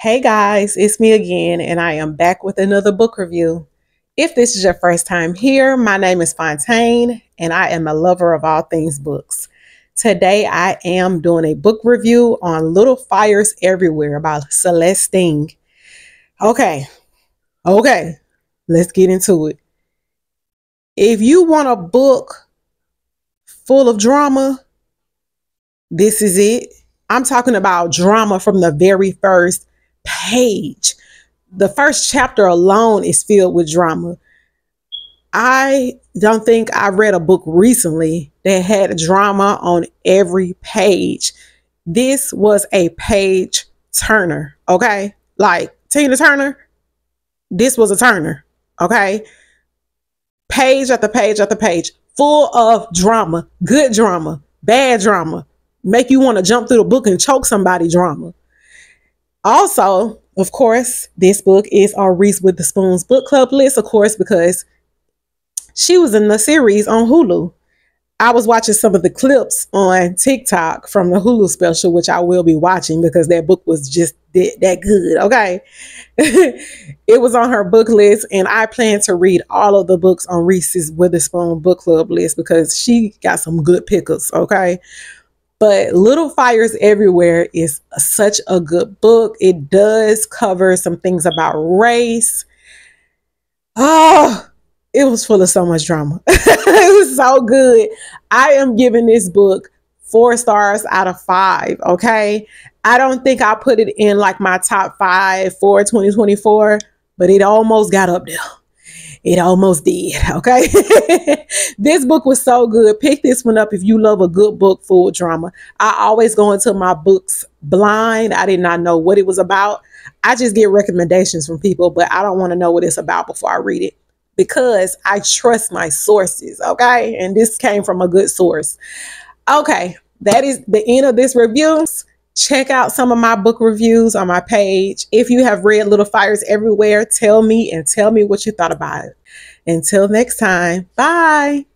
Hey guys, it's me again, and I am back with another book review. If this is your first time here, my name is Fontaine, and I am a lover of all things books. Today, I am doing a book review on Little Fires Everywhere by Celeste Ng. Okay, let's get into it. If you want a book full of drama, this is it. I'm talking about drama from the very first page. The first chapter alone is filled with drama. I don't think I read a book recently that had drama on every page. This was a page turner, okay? Like Tina Turner, this was a turner, okay? Page after page after page, full of drama, good drama, bad drama, make you want to jump through the book and choke somebody drama. Also, of course, this book is on Reese Witherspoon's book club list, of course, because she was in the series on Hulu. I was watching some of the clips on TikTok from the Hulu special, which I will be watching because that book was just that good, okay? It was on her book list, and I plan to read all of the books on Reese Witherspoon book club list because she got some good pickers, okay? But Little Fires Everywhere is such a good book. It does cover some things about race. Oh, it was full of so much drama. It was so good. I am giving this book 4 stars out of 5, okay? I don't think I put it in like my top 5 for 2024, but it almost got up there. It almost did, okay? This book was so good. Pick this one up if you love a good book full of drama. I always go into my books blind. I did not know what it was about. I just get recommendations from people, but I don't want to know what it's about before I read it because I trust my sources, okay? And this came from a good source. Okay, that is the end of this review. Check out some of my book reviews on my page. If you have read Little Fires Everywhere, tell me what you thought about it. Until next time, bye.